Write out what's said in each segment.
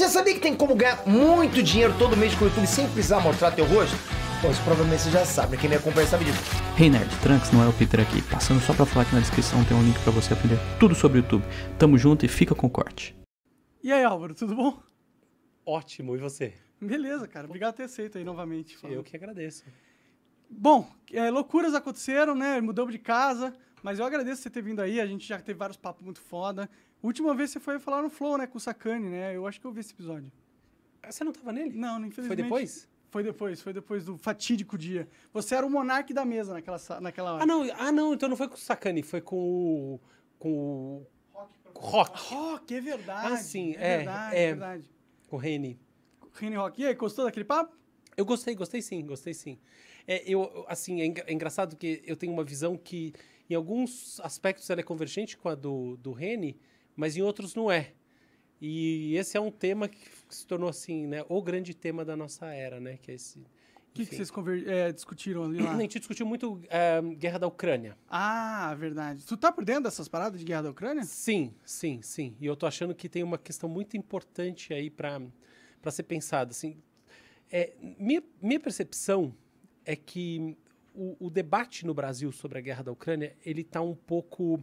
Você sabia que tem como ganhar muito dinheiro todo mês com o YouTube sem precisar mostrar teu rosto? Bom, isso provavelmente você já sabe, quem me acompanha sabe disso. Hey Nerd, Trunks não é o Peter aqui, passando só pra falar que na descrição tem um link pra você aprender tudo sobre o YouTube. Tamo junto e fica com o corte. E aí Álvaro, tudo bom? Ótimo, e você? Beleza, cara, obrigado por ter aceito aí novamente. Falando. Eu que agradeço. Bom, loucuras aconteceram, né, mudamos de casa, mas eu agradeço você ter vindo aí, a gente já teve vários papos muito foda. Última vez você foi falar no Flow, né, com o Sakane, né, eu acho que eu vi esse episódio. Você não tava nele? Não, infelizmente. Foi depois? Foi depois do fatídico dia. Você era o monarca da mesa naquela hora. Ah não, então não foi com o Sakane, foi com o... Rock. Rock, é verdade. Ah, sim, é verdade. Com o Reni Rock. E aí, gostou daquele papo? Eu gostei sim. É engraçado que eu tenho uma visão que, em alguns aspectos, ela é convergente com a do Reni, mas em outros não é. E esse é um tema que se tornou, assim, né, o grande tema da nossa era, né? Que é esse... O que vocês discutiram ali lá? A gente discutiu muito guerra da Ucrânia. Ah, verdade. Tu tá por dentro dessas paradas de guerra da Ucrânia? Sim. E eu tô achando que tem uma questão muito importante aí para ser pensada. Assim, minha percepção é que o debate no Brasil sobre a guerra da Ucrânia, ele tá um pouco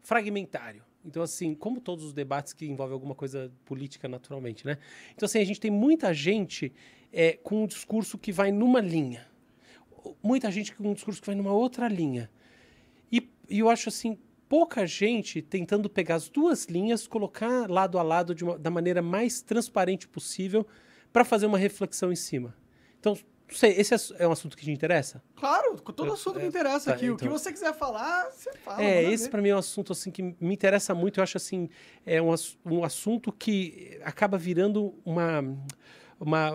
fragmentário. Então, assim, como todos os debates que envolvem alguma coisa política, naturalmente, né? Então, assim, a gente tem muita gente com um discurso que vai numa linha. Muita gente com um discurso que vai numa outra linha. E eu acho, assim, pouca gente tentando pegar as duas linhas, colocar lado a lado da maneira mais transparente possível para fazer uma reflexão em cima. Então, não sei, esse é um assunto que te interessa? Claro, todo assunto me interessa aqui. Então, o que você quiser falar, você fala. Esse para mim é um assunto assim, que me interessa muito. Eu acho assim, um assunto que acaba virando uma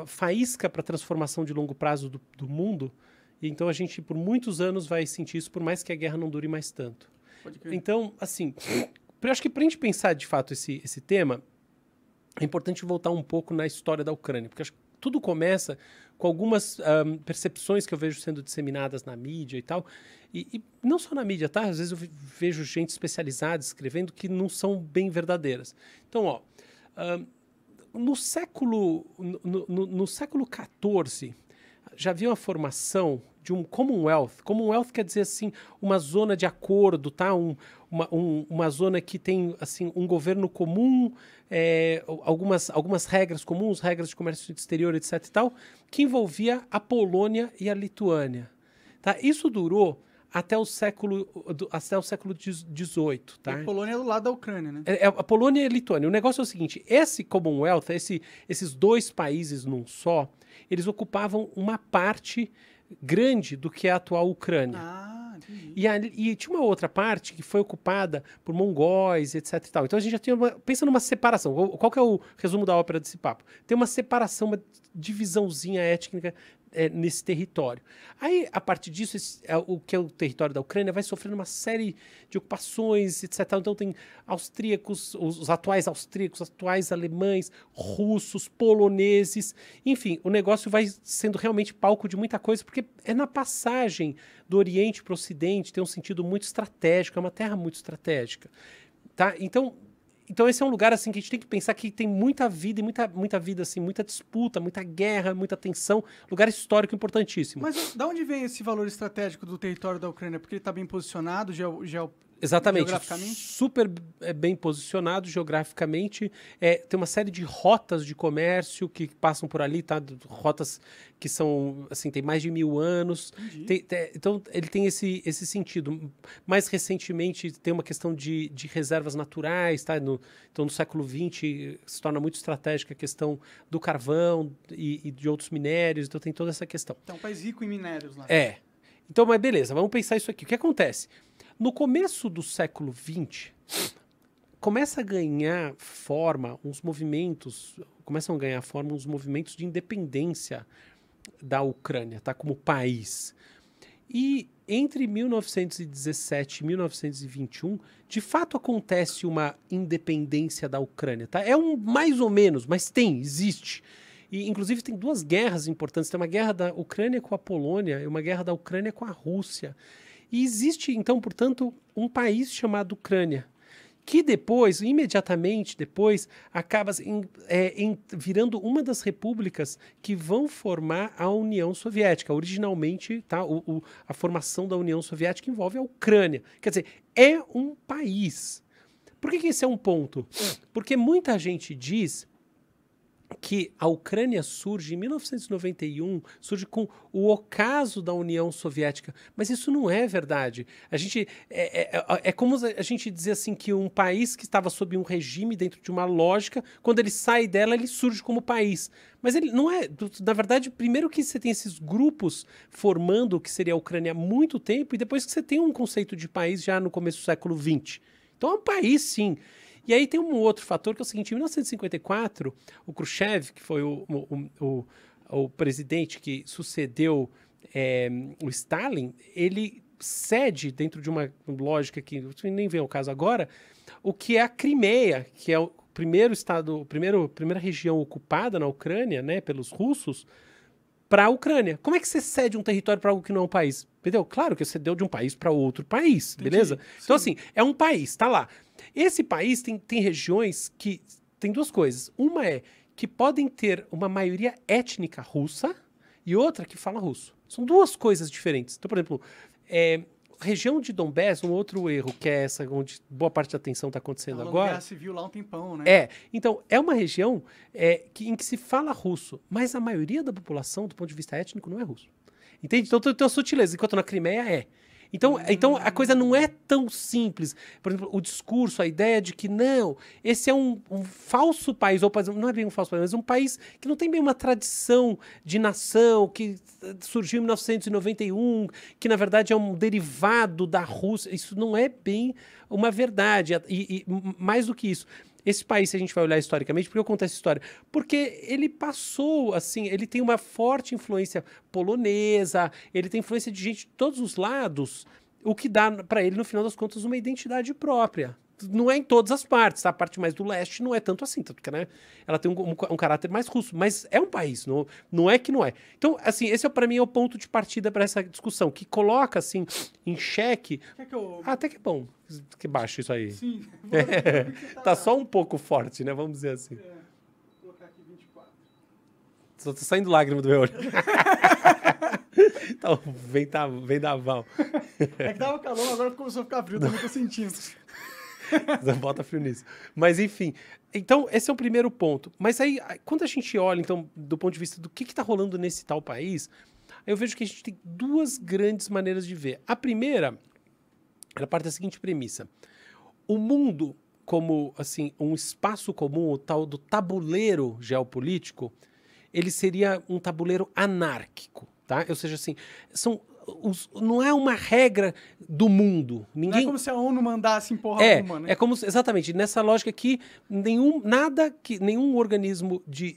faísca para a transformação de longo prazo do mundo. E então a gente, por muitos anos, vai sentir isso, por mais que a guerra não dure mais tanto. Pode crer. Então, assim, eu acho que para a gente pensar de fato esse tema, é importante voltar um pouco na história da Ucrânia, porque acho que tudo começa com algumas percepções que eu vejo sendo disseminadas na mídia e tal. E não só na mídia, tá? Às vezes eu vejo gente especializada escrevendo que não são bem verdadeiras. Então, ó, no século XIV, já havia uma formação de um Commonwealth. Commonwealth quer dizer, assim, uma zona de acordo, tá? Uma zona que tem, assim, um governo comum, algumas regras comuns, regras de comércio exterior, etc. e tal, que envolvia a Polônia e a Lituânia, tá? Isso durou até o século XVIII, tá? E a Polônia é do lado da Ucrânia, né? A Polônia e a Lituânia. O negócio é o seguinte, esse Commonwealth, esses dois países num só, eles ocupavam uma parte grande do que é a atual Ucrânia. E tinha uma outra parte que foi ocupada por mongóis, etc. e tal. Então a gente já tinha pensa numa separação. Qual que é o resumo da ópera desse papo? Tem uma separação, uma divisãozinha étnica nesse território. Aí, a partir disso, o que é o território da Ucrânia vai sofrendo uma série de ocupações, etc. Então, tem austríacos, os atuais austríacos, atuais alemães, russos, poloneses. Enfim, o negócio vai sendo realmente palco de muita coisa, porque é na passagem do Oriente para o Ocidente, tem um sentido muito estratégico, é uma terra muito estratégica. Tá? Então, esse é um lugar assim, que a gente tem que pensar que tem muita vida, muita vida, assim, muita disputa, muita guerra, muita tensão. Lugar histórico importantíssimo. Mas de onde vem esse valor estratégico do território da Ucrânia? Porque ele está bem posicionado geograficamente? Super bem posicionado geograficamente. Tem uma série de rotas de comércio que passam por ali, tá? Rotas que são, assim, tem mais de 1000 anos. Então, ele tem esse sentido. Mais recentemente, tem uma questão de reservas naturais, tá? Então, no século XX, se torna muito estratégica a questão do carvão e de outros minérios. Então, tem toda essa questão. Então, um país rico em minérios lá. Então, mas beleza, vamos pensar isso aqui. O que acontece? No começo do século XX, começam a ganhar forma uns movimentos de independência da Ucrânia, tá? Como país. E entre 1917 e 1921, de fato acontece uma independência da Ucrânia, tá? É um mais ou menos, mas existe. E, inclusive, tem duas guerras importantes. Tem uma guerra da Ucrânia com a Polônia e uma guerra da Ucrânia com a Rússia. E existe, então, portanto, um país chamado Ucrânia, que depois, imediatamente depois, acaba virando uma das repúblicas que vão formar a União Soviética. Originalmente, tá, a formação da União Soviética envolve a Ucrânia. Quer dizer, é um país. Por que esse é um ponto? Porque muita gente diz que a Ucrânia surge em 1991, surge com o ocaso da União Soviética, mas isso não é verdade. A gente é como a gente dizer assim que um país que estava sob um regime dentro de uma lógica, quando ele sai dela, ele surge como país. Mas ele não é, na verdade, primeiro que você tem esses grupos formando o que seria a Ucrânia há muito tempo e depois que você tem um conceito de país já no começo do século XX. Então é um país, sim. E aí tem um outro fator que é o seguinte, em 1954, o Khrushchev, que foi o presidente que sucedeu o Stalin, ele cede, dentro de uma lógica que nem vem ao caso agora, o que é a Crimeia, que é o primeiro estado, primeira região ocupada na Ucrânia, né, pelos russos, para a Ucrânia. Como é que você cede um território para algo que não é um país? Entendeu? Claro que você deu de um país para outro país, beleza? Entendi, então, assim, é um país, tá lá. Esse país tem regiões que tem duas coisas. Uma é que podem ter uma maioria étnica russa e outra que fala russo. São duas coisas diferentes. Então, por exemplo, região de Dombés, um outro erro, que é essa onde boa parte da tensão está acontecendo agora. Guerra Civil lá um tempão, né? Então, é uma região em que se fala russo, mas a maioria da população, do ponto de vista étnico, não é russo. Entende? Então, tem uma sutileza, enquanto na Crimeia é. Então, a coisa não é tão simples. Por exemplo, o discurso, a ideia de que não, esse é um falso país, ou não é bem um falso país, mas um país que não tem bem uma tradição de nação, que surgiu em 1991, que na verdade é um derivado da Rússia. Isso não é bem uma verdade. E mais do que isso, esse país, se a gente vai olhar historicamente, por que eu conto essa história? Porque ele passou, assim, ele tem uma forte influência polonesa, ele tem influência de gente de todos os lados, o que dá para ele, no final das contas, uma identidade própria. Não é em todas as partes, tá? A parte mais do leste não é tanto assim, porque, né, ela tem um caráter mais russo, mas é um país, não é que não é. Então, assim, esse para mim é o ponto de partida para essa discussão, que coloca, assim, em xeque... até que é bom que baixe isso aí. Sim. Tá só um pouco forte, né? Vamos dizer assim. Vou colocar aqui 24. Só tá saindo lágrima do meu olho. Então, vem da Val. É que tava calor, agora começou a ficar frio, também tô sentindo. Bota frio nisso. Mas, enfim. Então, esse é o primeiro ponto. Mas aí, quando a gente olha, então, do ponto de vista do que está rolando nesse tal país, eu vejo que a gente tem duas grandes maneiras de ver. A primeira, ela parte da seguinte premissa. O mundo, como, assim, um espaço comum, o tal do tabuleiro geopolítico, ele seria um tabuleiro anárquico, tá? Ou seja, assim, não é uma regra do mundo. Não é como se a ONU mandasse empurrar alguma, né? Exatamente, nessa lógica que nenhum organismo de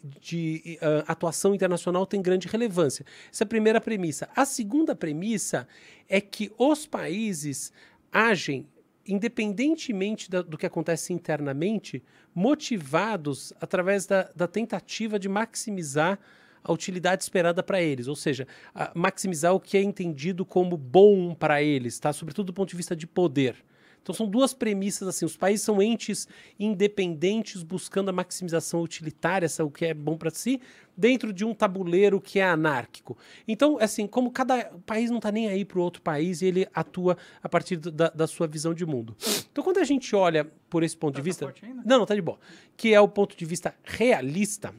atuação internacional tem grande relevância. Essa é a primeira premissa. A segunda premissa é que os países agem, independentemente do que acontece internamente, motivados através da tentativa de maximizar a utilidade esperada para eles, ou seja, maximizar o que é entendido como bom para eles, tá? Sobretudo do ponto de vista de poder. Então são duas premissas assim, os países são entes independentes buscando a maximização utilitária, o que é bom para si, dentro de um tabuleiro que é anárquico. Então, assim, como cada país não está nem aí para o outro país, ele atua a partir da sua visão de mundo. Então quando a gente olha por esse ponto de vista... Não, tá de boa. Que é o ponto de vista realista,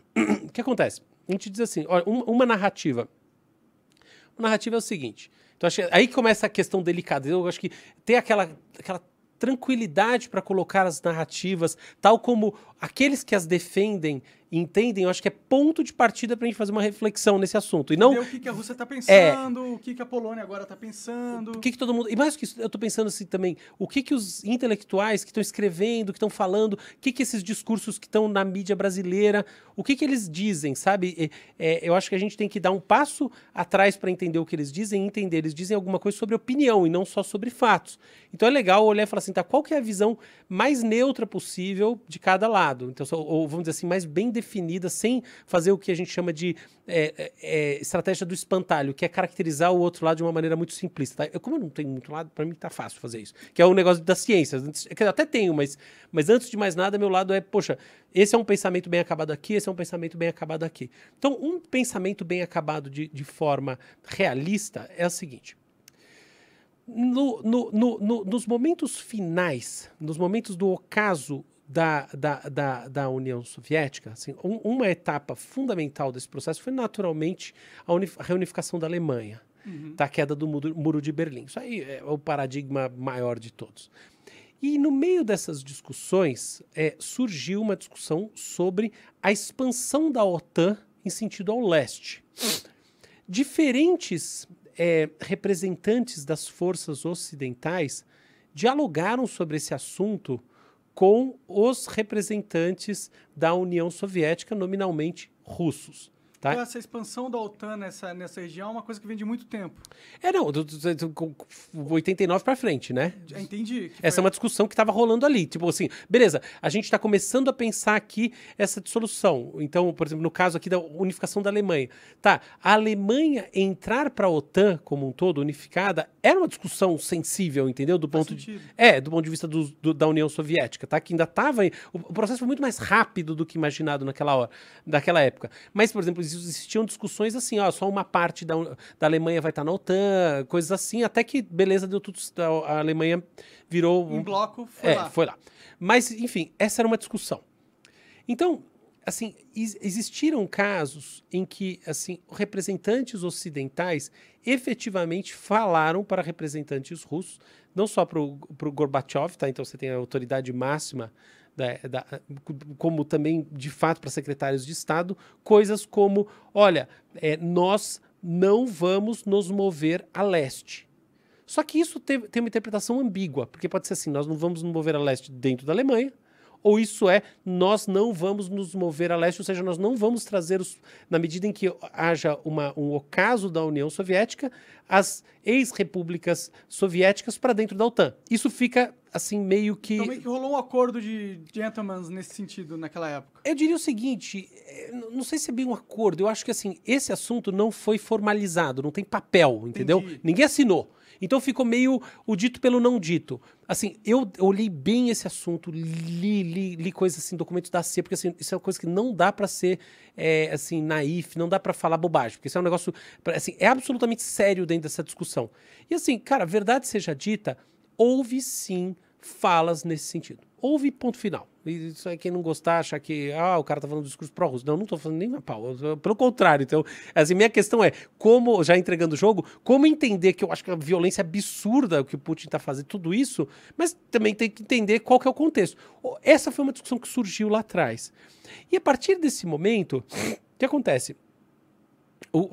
o que acontece? A gente diz assim, olha, uma narrativa. A narrativa é o seguinte. Então, aí começa a questão delicada. Eu acho que ter aquela tranquilidade para colocar as narrativas, tal como aqueles que as defendem entendem, eu acho que é ponto de partida para a gente fazer uma reflexão nesse assunto. E não o que a Rússia está pensando, o que a Polônia agora está pensando. O que todo mundo... E mais do que isso, eu estou pensando assim também, o que os intelectuais que estão escrevendo, que estão falando, o que esses discursos que estão na mídia brasileira, o que eles dizem, sabe? Eu acho que a gente tem que dar um passo atrás para entender o que eles dizem e entender. Eles dizem alguma coisa sobre opinião e não só sobre fatos. Então é legal olhar e falar assim, tá, qual que é a visão mais neutra possível de cada lado? Então, ou vamos dizer assim, mais bem definida definida, sem fazer o que a gente chama de estratégia do espantalho, que é caracterizar o outro lado de uma maneira muito simplista. Tá? Como eu não tenho muito lado, para mim tá fácil fazer isso. Que é o negócio das ciências. Até tenho, mas antes de mais nada, meu lado é, poxa, esse é um pensamento bem acabado aqui, esse é um pensamento bem acabado aqui. Então, um pensamento bem acabado de forma realista é o seguinte. Nos momentos finais, nos momentos do ocaso da União Soviética, assim, uma etapa fundamental desse processo foi naturalmente a reunificação da Alemanha, tá? A queda do Muro de Berlim. Isso aí é o paradigma maior de todos. E no meio dessas discussões surgiu uma discussão sobre a expansão da OTAN em sentido ao leste. Diferentes representantes das forças ocidentais dialogaram sobre esse assunto com os representantes da União Soviética, nominalmente russos. Tá? Então, essa expansão da OTAN nessa região é uma coisa que vem de muito tempo. Não, do 89 para frente, né? Entendi. Essa é uma discussão que estava rolando ali. Tipo assim, beleza, a gente está começando a pensar aqui essa dissolução. Então, por exemplo, no caso aqui da unificação da Alemanha. Tá, a Alemanha entrar para a OTAN como um todo, unificada, era uma discussão sensível, entendeu? Do ponto de vista da União Soviética, tá? Que ainda estava... O processo foi muito mais rápido do que imaginado naquela época. Mas, por exemplo, existiam discussões assim, ó, só uma parte da Alemanha vai estar na OTAN, coisas assim, até que, beleza, deu tudo, a Alemanha virou... Um bloco, foi lá. Mas, enfim, essa era uma discussão. Então, assim, existiram casos em que, assim, representantes ocidentais efetivamente falaram para representantes russos, não só para o Gorbachev, tá? Então você tem a autoridade máxima como também, de fato, para secretários de Estado, coisas como, olha, nós não vamos nos mover a leste. Só que isso tem uma interpretação ambígua, porque pode ser assim, nós não vamos nos mover a leste dentro da Alemanha, ou isso nós não vamos nos mover a leste, ou seja, nós não vamos trazer, na medida em que haja um ocaso da União Soviética, as ex-repúblicas soviéticas para dentro da OTAN. Isso fica, assim, meio que... Então, meio que rolou um acordo de gentlemen nesse sentido, naquela época. Eu diria o seguinte, não sei se é bem um acordo, eu acho que, assim, esse assunto não foi formalizado, não tem papel, entendeu? Entendi. Ninguém assinou. Então ficou meio o dito pelo não dito. Assim, eu olhei bem esse assunto, li coisas assim, documentos da CIA, porque assim, isso é uma coisa que não dá para ser assim, naif, não dá para falar bobagem, porque isso é um negócio, assim, é absolutamente sério dentro dessa discussão. E assim, cara, verdade seja dita, houve sim falas nesse sentido. Houve ponto final. Isso aí, quem não gostar, achar que o cara tá falando discurso pró-russo. Não, não tô falando nem na pau. Pelo contrário. Então, assim, minha questão é, como, já entregando o jogo, como entender que eu acho que é uma violência absurda o que o Putin tá fazendo, tudo isso, mas também tem que entender qual que é o contexto. Essa foi uma discussão que surgiu lá atrás. E a partir desse momento, o que acontece?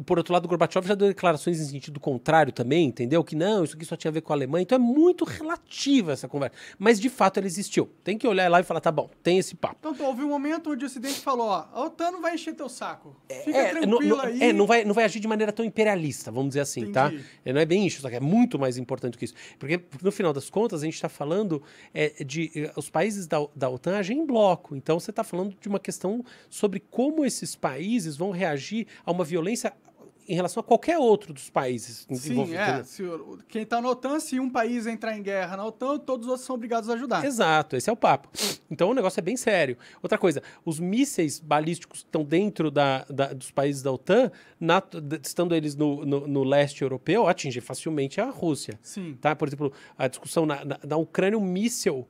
Por outro lado, o Gorbachev já deu declarações em sentido contrário também, entendeu? Que não, isso aqui só tinha a ver com a Alemanha. Então é muito relativa essa conversa. Mas, de fato, ela existiu. Tem que olhar lá e falar, tá bom, tem esse papo. Então, houve um momento onde o Ocidente falou, ó, a OTAN não vai encher teu saco. Fica tranquilo aí. Não vai agir de maneira tão imperialista, vamos dizer assim, tá? Não é bem isso, só que é muito mais importante do que isso. Porque, no final das contas, a gente tá falando os países da OTAN agem em bloco. Então, você tá falando de uma questão sobre como esses países vão reagir a uma violência em relação a qualquer outro dos países envolvidos. Sim, quem está na OTAN, se um país entrar em guerra na OTAN, todos os outros são obrigados a ajudar. Exato, esse é o papo. Então o negócio é bem sério. Outra coisa, os mísseis balísticos estão dentro dos países da OTAN, estando eles no leste europeu, atingem facilmente a Rússia. Sim. Tá? Por exemplo, a discussão na Ucrânia, um míssil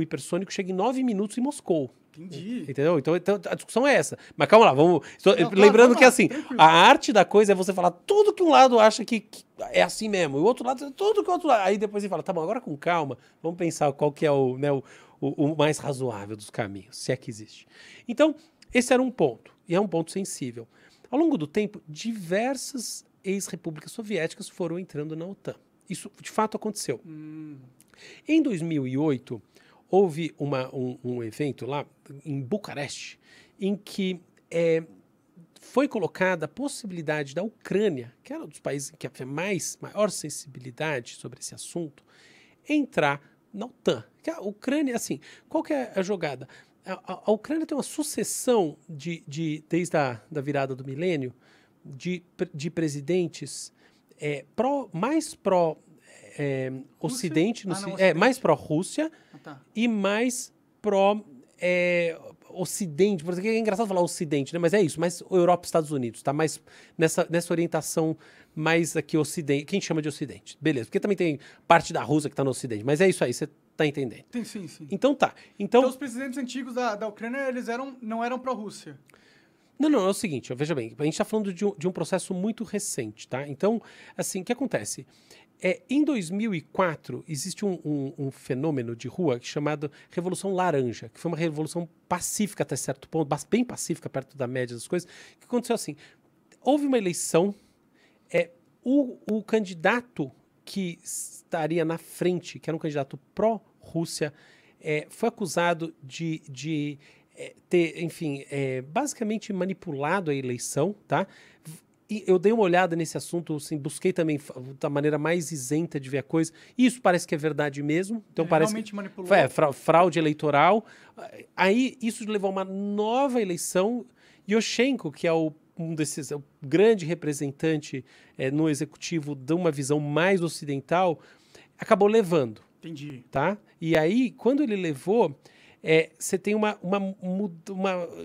hipersônico chega em 9 minutos em Moscou. Entendi. Entendeu? Então a discussão é essa. Mas calma lá, lembrando que assim, a arte da coisa é você falar tudo que um lado acha que é assim mesmo, e o outro lado, tudo que o outro lado. Aí depois você fala, tá bom, agora com calma, vamos pensar qual que é o mais razoável dos caminhos, se é que existe. Então, esse era um ponto, e é um ponto sensível. Ao longo do tempo, diversas ex-repúblicas soviéticas foram entrando na OTAN. Isso, de fato, aconteceu. Em 2008... houve um evento lá em Bucareste em que foi colocada a possibilidade da Ucrânia, que era um dos países que havia maior sensibilidade sobre esse assunto, entrar na OTAN. A Ucrânia, assim, qual que é a jogada? a Ucrânia tem uma sucessão, desde a virada do milênio, de presidentes mais pró-Ocidente, mais pró-Rússia e mais pró-Ocidente. É engraçado falar Ocidente, né? Mas é isso, mais Europa e Estados Unidos, tá? Mais nessa orientação mais aqui Ocidente, quem chama de Ocidente. Beleza, porque também tem parte da Rússia que está no Ocidente, mas é isso aí, você tá entendendo? Sim, sim. Então tá. Então os presidentes antigos da Ucrânia, eles não eram pró-Rússia. Não, é o seguinte, veja bem, a gente está falando de um processo muito recente, tá? Então, assim, o que acontece? Em 2004, existe um fenômeno de rua chamado Revolução Laranja, que foi uma revolução pacífica até certo ponto, bem pacífica, perto da média das coisas, que aconteceu assim, houve uma eleição, o candidato que estaria na frente, que era um candidato pró-Rússia, foi acusado de ter, enfim, basicamente manipulado a eleição, tá? E eu dei uma olhada nesse assunto, assim, busquei também da maneira mais isenta de ver a coisa. Isso parece que é verdade mesmo. Então parece realmente manipulou. Fraude eleitoral. Aí isso levou a uma nova eleição. Yushchenko, que é um grande representante no executivo de uma visão mais ocidental, acabou levando. Entendi. Tá? E aí, quando ele levou, você tem uma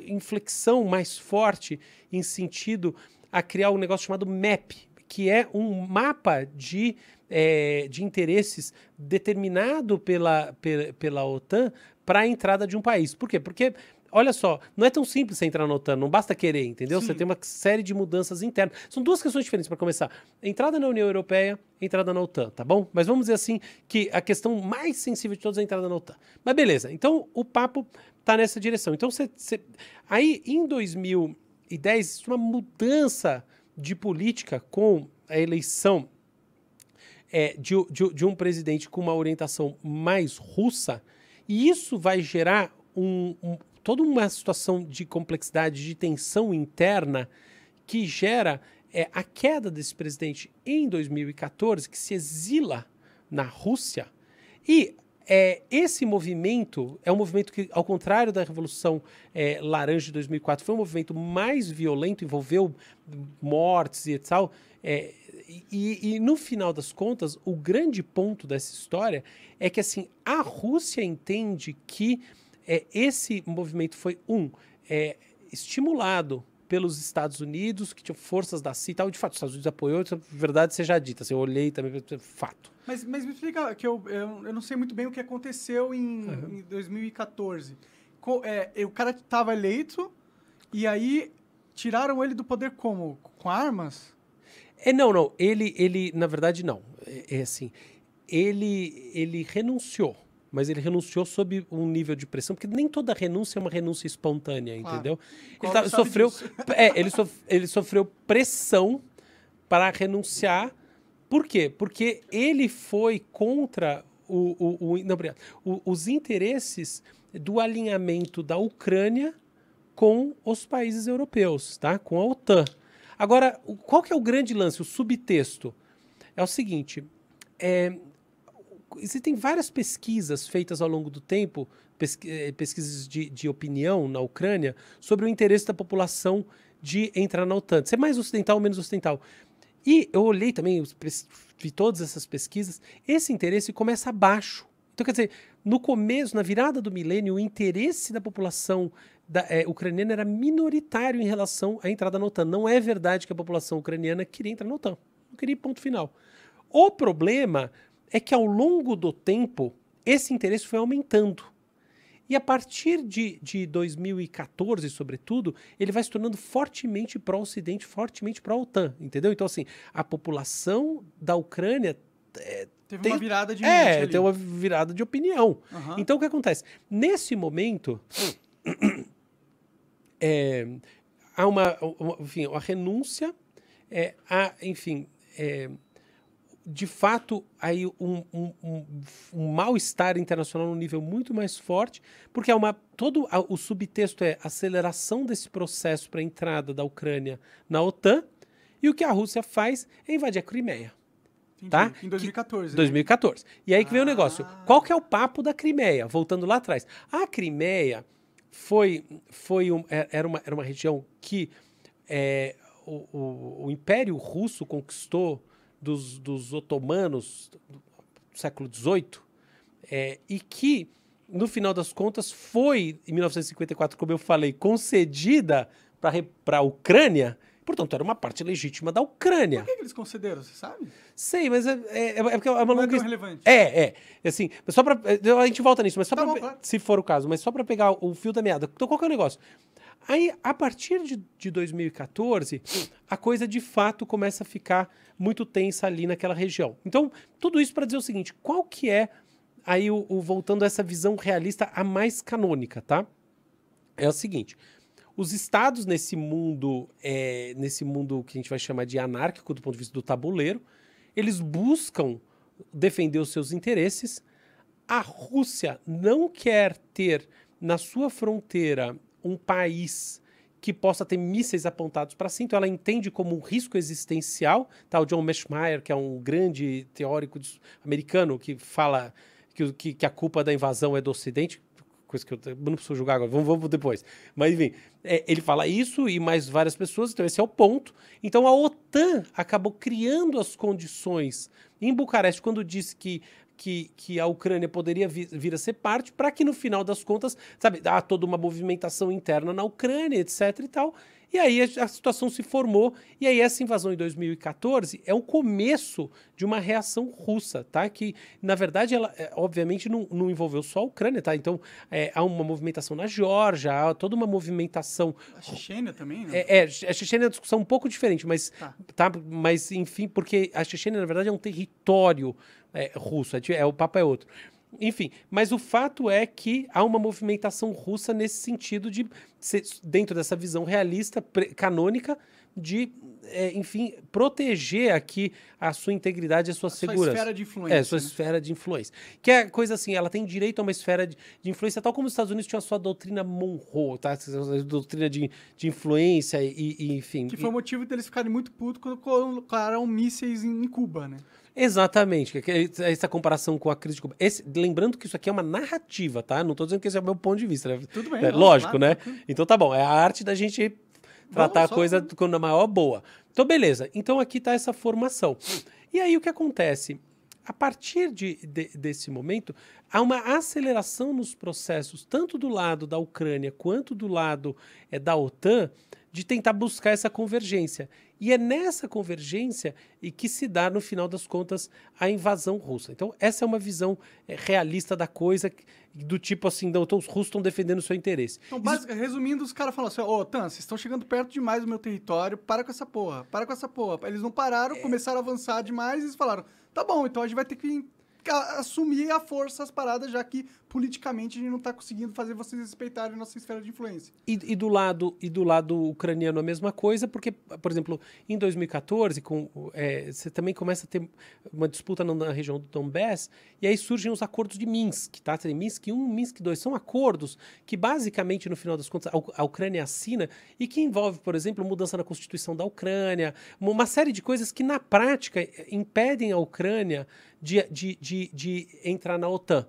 inflexão mais forte em sentido a criar um negócio chamado MAP, que é um mapa de interesses determinado pela OTAN para a entrada de um país. Por quê? Porque, olha só, não é tão simples você entrar na OTAN, não basta querer, entendeu? Sim. Você tem uma série de mudanças internas. São duas questões diferentes para começar. Entrada na União Europeia, entrada na OTAN, tá bom? Mas vamos dizer assim que a questão mais sensível de todas é a entrada na OTAN. Mas beleza, então o papo está nessa direção. Então aí, em 2010, existe uma mudança de política com a eleição de um presidente com uma orientação mais russa, e isso vai gerar toda uma situação de complexidade, de tensão interna, que gera a queda desse presidente em 2014, que se exila na Rússia. E esse movimento é um movimento que, ao contrário da Revolução Laranja de 2004, foi um movimento mais violento, envolveu mortes e tal. E no final das contas, o grande ponto dessa história é que, assim, a Rússia entende que esse movimento foi, estimulado pelos Estados Unidos, que tinha forças da CIA e tal. De fato, os Estados Unidos apoiou, verdade seja dita. Assim, eu olhei também, fato. Mas me explica, que eu não sei muito bem o que aconteceu em 2014. O cara estava eleito e aí tiraram ele do poder como? Com armas? Não. Ele na verdade, não. Assim, ele renunciou. Mas ele renunciou sob um nível de pressão, porque nem toda renúncia é uma renúncia espontânea, claro. Entendeu? Ele sofreu pressão para renunciar. Por quê? Porque ele foi contra os interesses do alinhamento da Ucrânia com os países europeus, tá? Com a OTAN. Agora, qual que é o grande lance, o subtexto? É o seguinte, existem várias pesquisas feitas ao longo do tempo, pesquisas de opinião na Ucrânia, sobre o interesse da população de entrar na OTAN. Ser mais ocidental ou menos ocidental. E eu olhei também, vi todas essas pesquisas, esse interesse começa abaixo. Então, quer dizer, no começo, na virada do milênio, o interesse da população ucraniana era minoritário em relação à entrada na OTAN. Não é verdade que a população ucraniana queria entrar na OTAN. Não queria, ponto final. O problema é que, ao longo do tempo, esse interesse foi aumentando. E a partir de 2014, sobretudo, ele vai se tornando fortemente pró-Ocidente, fortemente pró-OTAN, entendeu? Então, assim, a população da Ucrânia teve uma virada de mente ali. Tem uma virada de opinião. Uhum. Então, o que acontece? Nesse momento, há uma renúncia, de fato, aí um mal-estar internacional num nível muito mais forte, porque o subtexto é a aceleração desse processo para a entrada da Ucrânia na OTAN, e o que a Rússia faz é invadir a Crimeia. Entendi. Tá? Em 2014. 2014. E aí que vem o negócio. Qual que é o papo da Crimeia? Voltando lá atrás. A Crimeia era uma região que o Império Russo conquistou dos otomanos do século XVIII, e que, no final das contas, foi, em 1954, como eu falei, concedida para a Ucrânia. Portanto, era uma parte legítima da Ucrânia. Por que eles concederam, você sabe? Sei, mas porque é uma longa... Não é relevante. Assim, só pra... A gente volta nisso, mas só tá pra... Bom, claro. Se for o caso, mas só para pegar o fio da meada. Então, qual que é o negócio? Aí, a partir de 2014, a coisa, de fato, começa a ficar muito tensa ali naquela região. Então, tudo isso para dizer o seguinte, qual que é, aí, voltando a essa visão realista, a mais canônica, tá? É o seguinte... Os estados nesse mundo que a gente vai chamar de anárquico, do ponto de vista do tabuleiro, eles buscam defender os seus interesses. A Rússia não quer ter na sua fronteira um país que possa ter mísseis apontados para si, então ela entende como um risco existencial. Tá? O John Mearsheimer, que é um grande teórico americano que fala que a culpa da invasão é do Ocidente, coisa que eu não preciso julgar agora, vamos depois. Mas, enfim, ele fala isso e mais várias pessoas, então esse é o ponto. Então, a OTAN acabou criando as condições em Bucareste, quando disse que a Ucrânia poderia vir a ser parte, para que, no final das contas, sabe, há toda uma movimentação interna na Ucrânia, etc e tal. E aí a situação se formou, e aí essa invasão em 2014 é o começo de uma reação russa, tá? Que, na verdade, ela obviamente não envolveu só a Ucrânia, tá? Então, há uma movimentação na Geórgia, há toda uma movimentação... A Chechênia também, né? A Chechênia é uma discussão um pouco diferente, mas, tá? Mas enfim, porque a Chechênia, na verdade, é um território russo, o papo é outro. Enfim, mas o fato é que há uma movimentação russa nesse sentido de, dentro dessa visão realista, canônica, de, enfim, proteger aqui a sua integridade e a sua segurança. Sua esfera de influência. Sua esfera de influência. Que é coisa assim, ela tem direito a uma esfera de influência, tal como os Estados Unidos tinham a sua doutrina Monroe, tá? A doutrina de influência e enfim... Que foi o motivo deles ficarem muito putos quando colocaram mísseis em Cuba, né? Exatamente, essa comparação com a crise de Cuba. Lembrando que isso aqui é uma narrativa, tá? Não estou dizendo que esse é o meu ponto de vista. Né? Tudo bem. Lógico, claro, né? Tudo. Então tá bom, é a arte da gente tratar a coisa com a maior boa. Então beleza, então aqui tá essa formação. E aí o que acontece? A partir desse momento, há uma aceleração nos processos, tanto do lado da Ucrânia quanto do lado da OTAN, de tentar buscar essa convergência. E é nessa convergência que se dá, no final das contas, a invasão russa. Então, essa é uma visão realista da coisa, do tipo assim, não, então os russos estão defendendo o seu interesse. Então, resumindo, os caras falam assim, ô, OTAN, vocês estão chegando perto demais do meu território, para com essa porra, para com essa porra. Eles não pararam, começaram a avançar demais, e eles falaram, tá bom, então a gente vai ter que assumir a força as paradas, já que politicamente a gente não está conseguindo fazer vocês respeitarem a nossa esfera de influência. E do lado ucraniano a mesma coisa, porque, por exemplo, em 2014, você também começa a ter uma disputa na região do Dombés, e aí surgem os acordos de Minsk, tá? Tem Minsk 1, Minsk 2, são acordos que basicamente, no final das contas, a Ucrânia assina e que envolve, por exemplo, mudança na Constituição da Ucrânia, uma série de coisas que, na prática, impedem a Ucrânia de entrar na OTAN,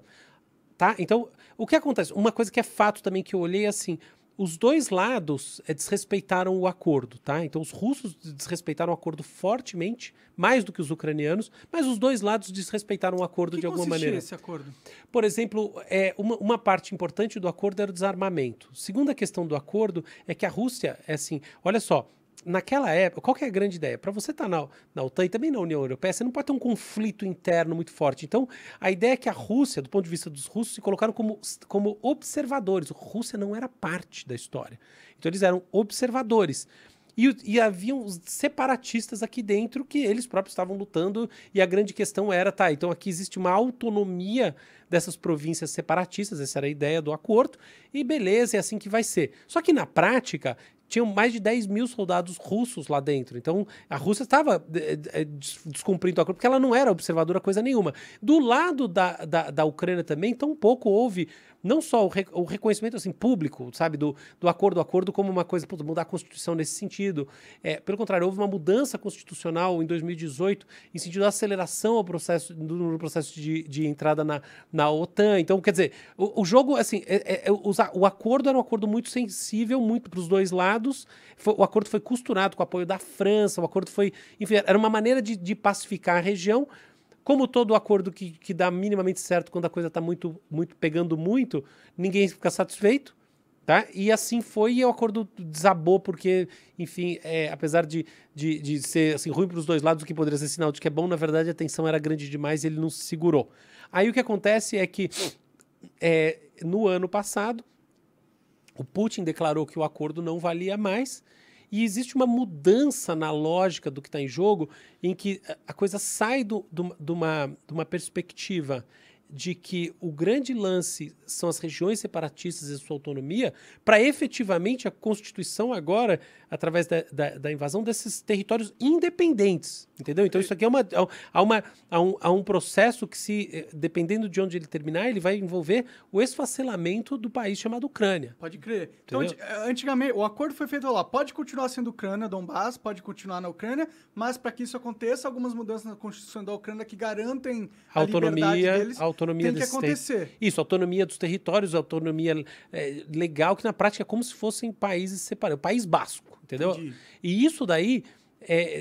tá? Então, o que acontece? Uma coisa que é fato também que eu olhei, assim, os dois lados desrespeitaram o acordo, tá? Então, os russos desrespeitaram o acordo fortemente, mais do que os ucranianos, mas os dois lados desrespeitaram o acordo de alguma maneira. Esse acordo? Por exemplo, uma parte importante do acordo era o desarmamento. Segunda questão do acordo é que a Rússia, assim, olha só, naquela época, qual que é a grande ideia? Para você estar na OTAN e também na União Europeia, você não pode ter um conflito interno muito forte. Então, a ideia é que a Rússia, do ponto de vista dos russos, se colocaram como observadores. A Rússia não era parte da história. Então, eles eram observadores. E haviam os separatistas aqui dentro que eles próprios estavam lutando, e a grande questão era, tá, então aqui existe uma autonomia dessas províncias separatistas, essa era a ideia do acordo, e beleza, é assim que vai ser. Só que na prática, tinham mais de 10 mil soldados russos lá dentro. Então, a Rússia estava descumprindo o acordo, porque ela não era observadora coisa nenhuma. Do lado da Ucrânia também, tão pouco houve, não só o reconhecimento assim, público, sabe, do acordo, como uma coisa, putz, mudar a Constituição nesse sentido. Pelo contrário, houve uma mudança constitucional em 2018, em sentido da aceleração ao processo, no processo de entrada na OTAN. Então, quer dizer, o jogo, assim, o acordo era um acordo muito sensível, muito para os dois lados. O acordo foi costurado com o apoio da França, o acordo foi... Enfim, era uma maneira de pacificar a região. Como todo acordo que dá minimamente certo quando a coisa está muito, muito pegando muito, ninguém fica satisfeito, tá? E assim foi, e o acordo desabou porque, enfim, apesar de ser assim, ruim para os dois lados, o que poderia ser sinal de que é bom, na verdade a tensão era grande demais e ele não se segurou. Aí o que acontece é que no ano passado o Putin declarou que o acordo não valia mais. E existe uma mudança na lógica do que está em jogo, em que a coisa sai de uma perspectiva de que o grande lance são as regiões separatistas e sua autonomia, para efetivamente a Constituição agora, através da invasão desses territórios independentes, entendeu? Então isso aqui há um processo que, se dependendo de onde ele terminar, ele vai envolver o esfacelamento do país chamado Ucrânia. Pode crer. Entendeu? Então, antigamente, o acordo foi feito lá, pode continuar sendo Ucrânia, Dombás, pode continuar na Ucrânia, mas para que isso aconteça, algumas mudanças na Constituição da Ucrânia que garantem a liberdade deles... Autonomia tem que acontecer. Isso, autonomia dos territórios, autonomia legal, que na prática é como se fossem países separados. País Basco, entendeu? Entendi. E isso daí,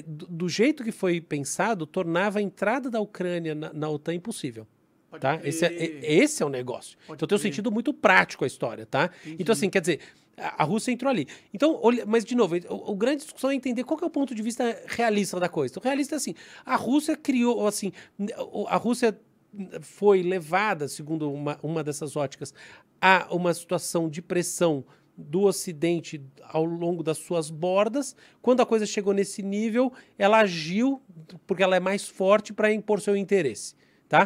do jeito que foi pensado, tornava a entrada da Ucrânia na OTAN impossível. Tá? Esse é o negócio. Pode então tem um sentido muito prático a história, tá? Entendi. Então, assim, quer dizer, a Rússia entrou ali. Então, mas, de novo, a grande discussão é entender qual que é o ponto de vista realista da coisa. Então, realista é assim, a Rússia criou, assim, a Rússia... foi levada, segundo uma dessas óticas, a uma situação de pressão do Ocidente ao longo das suas bordas. Quando a coisa chegou nesse nível, ela agiu, porque ela é mais forte, para impor seu interesse, tá?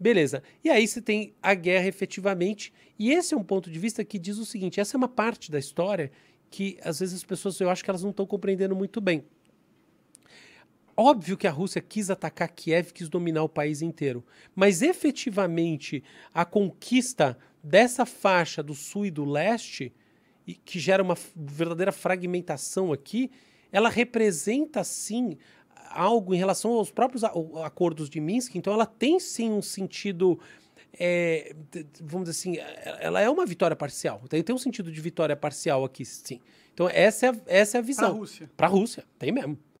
Beleza. E aí você tem a guerra efetivamente, e esse é um ponto de vista que diz o seguinte, essa é uma parte da história que, às vezes, as pessoas, eu acho que elas não estão compreendendo muito bem. Óbvio que a Rússia quis atacar Kiev, quis dominar o país inteiro. Mas, efetivamente, a conquista dessa faixa do sul e do leste, que gera uma verdadeira fragmentação aqui, ela representa, sim, algo em relação aos próprios acordos de Minsk. Então, ela tem, sim, um sentido... vamos dizer assim, ela é uma vitória parcial. Tem um sentido de vitória parcial aqui, sim. Então, essa é a visão. Para a Rússia. Tem mesmo.